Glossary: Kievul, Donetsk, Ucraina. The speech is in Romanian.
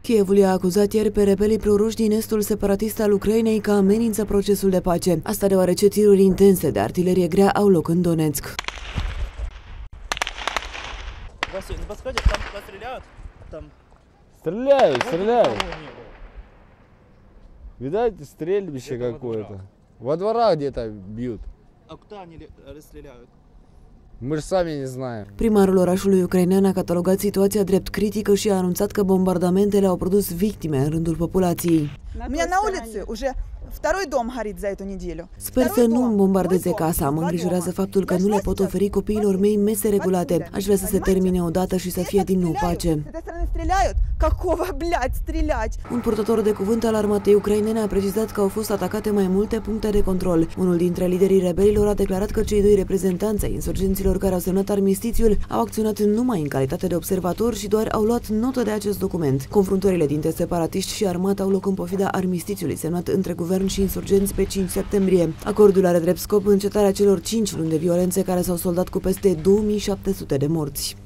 Kievul i-a acuzat ieri pe rebelii proruși din estul separatist al Ucrainei că amenință procesul de pace. Asta deoarece tiruri intense de artilerie grea au loc în Donetsk. Стреляют. Видать, стрельбище какое-то. Во дворах где-то бьют. А куда они расстреляют? Мы же сами не знаем. Primarul orașului ucrainean a catalogat situația drept critică și a anunțat că bombardamentele au produs victime în rândul populației. Sper să nu îmi bombardeze casa. Mă îngrijorează faptul că nu le pot oferi copiilor mei mese regulate. Aș vrea să se termine odată și să fie din nou pace. Un purtător de cuvânt al armatei ucrainene a precizat că au fost atacate mai multe puncte de control. Unul dintre liderii rebelilor a declarat că cei doi reprezentanți ai insurgenților care au semnat armistițiul au acționat numai în calitate de observatori și doar au luat notă de acest document. Confruntările dintre separatiști și armată au loc în pofida armistițiului semnat între guvern și insurgenți pe 5 septembrie. Acordul are drept scop încetarea celor 5 luni de violențe care s-au soldat cu peste 2700 de morți.